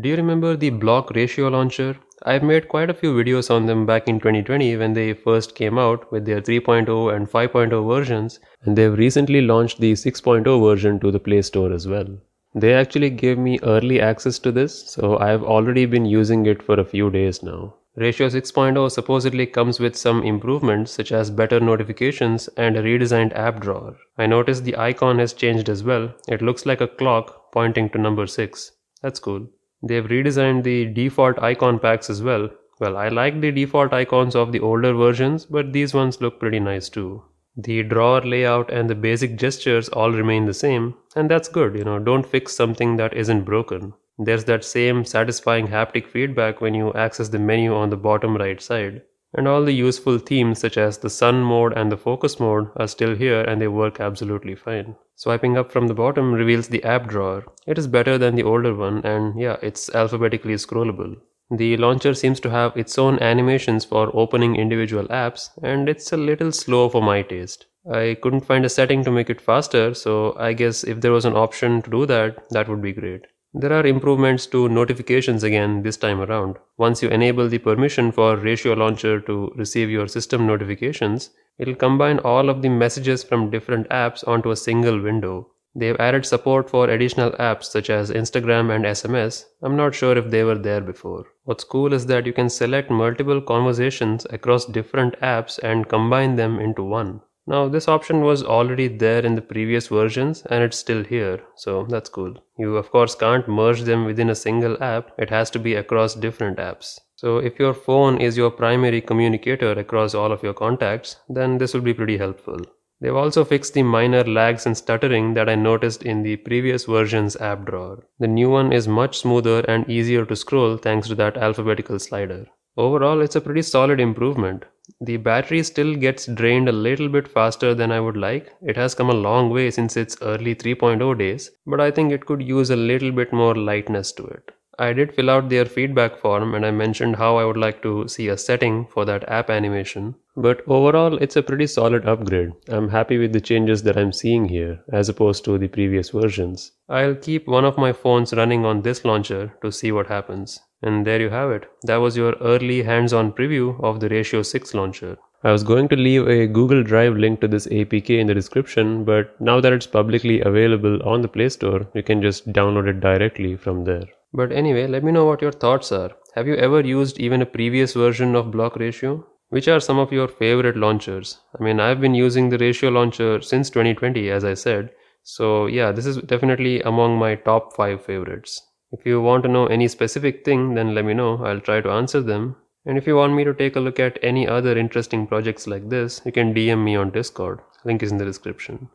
Do you remember the Blloc Ratio Launcher? I've made quite a few videos on them back in 2020 when they first came out with their 3.0 and 5.0 versions, and they've recently launched the 6.0 version to the Play Store as well. They actually gave me early access to this, so I've already been using it for a few days now. Ratio 6.0 supposedly comes with some improvements such as better notifications and a redesigned app drawer. I noticed the icon has changed as well. It looks like a clock pointing to number 6. That's cool. They've redesigned the default icon packs as well. Well, I like the default icons of the older versions, but these ones look pretty nice too. The drawer layout and the basic gestures all remain the same, and that's good, don't fix something that isn't broken. There's that same satisfying haptic feedback when you access the menu on the bottom right side. And all the useful themes such as the sun mode and the focus mode are still here and they work absolutely fine. Swiping up from the bottom reveals the app drawer. It is better than the older one, and yeah, it's alphabetically scrollable. The launcher seems to have its own animations for opening individual apps, and it's a little slow for my taste. I couldn't find a setting to make it faster, so I guess if there was an option to do that, that would be great. There are improvements to notifications again this time around. Once you enable the permission for Ratio Launcher to receive your system notifications, it'll combine all of the messages from different apps onto a single window. They've added support for additional apps such as Instagram and SMS. I'm not sure if they were there before. What's cool is that you can select multiple conversations across different apps and combine them into one. Now, this option was already there in the previous versions and it's still here, so that's cool. You of course can't merge them within a single app, it has to be across different apps. So if your phone is your primary communicator across all of your contacts, then this will be pretty helpful. They've also fixed the minor lags and stuttering that I noticed in the previous version's app drawer. The new one is much smoother and easier to scroll thanks to that alphabetical slider. Overall, it's a pretty solid improvement. The battery still gets drained a little bit faster than I would like. It has come a long way since its early 3.0 days, but I think it could use a little bit more lightness to it. I did fill out their feedback form and I mentioned how I would like to see a setting for that app animation. But overall, it's a pretty solid upgrade. I'm happy with the changes that I'm seeing here, as opposed to the previous versions. I'll keep one of my phones running on this launcher to see what happens. And there you have it. That was your early hands-on preview of the Ratio 6 launcher. I was going to leave a Google Drive link to this APK in the description, but now that it's publicly available on the Play Store, you can just download it directly from there. But anyway, let me know what your thoughts are. Have you ever used even a previous version of Blloc Ratio? Which are some of your favorite launchers? I mean, I've been using the Ratio launcher since 2020, as I said. So yeah, this is definitely among my top 5 favorites. If you want to know any specific thing, then let me know, I'll try to answer them. And if you want me to take a look at any other interesting projects like this, you can DM me on Discord, link is in the description.